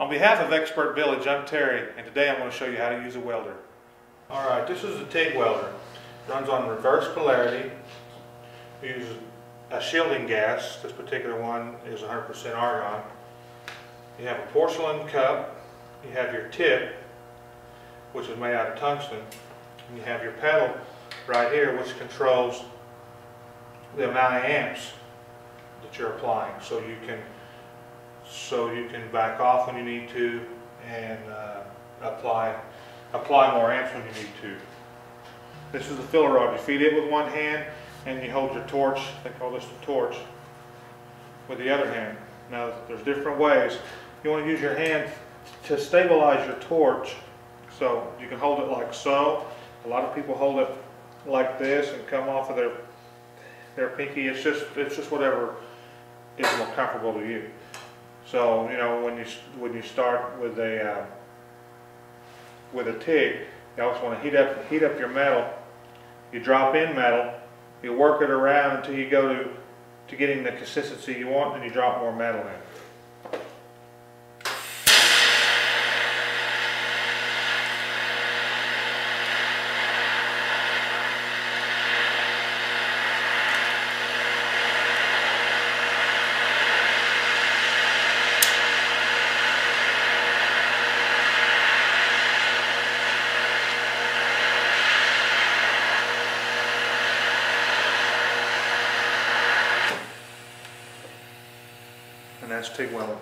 On behalf of Expert Village, I'm Terry, and today I'm going to show you how to use a welder. Alright, this is a TIG welder. It runs on reverse polarity. We use a shielding gas. This particular one is 100% argon. You have a porcelain cup. You have your tip, which is made out of tungsten. And you have your pedal right here, which controls the amount of amps that you're applying, so you can back off when you need to, and apply more amps when you need to. This is the filler rod. You feed it with one hand, and you hold your torch. They call this the torch, with the other hand. Now, there's different ways. You want to use your hand to stabilize your torch, so you can hold it like so. A lot of people hold it like this and come off of their pinky. It's just whatever is more comfortable to you. So, you know, when you start with a TIG, you always want to heat up your metal. You drop in metal, you work it around until you go to getting the consistency you want, and you drop more metal in. And that's TIG welding.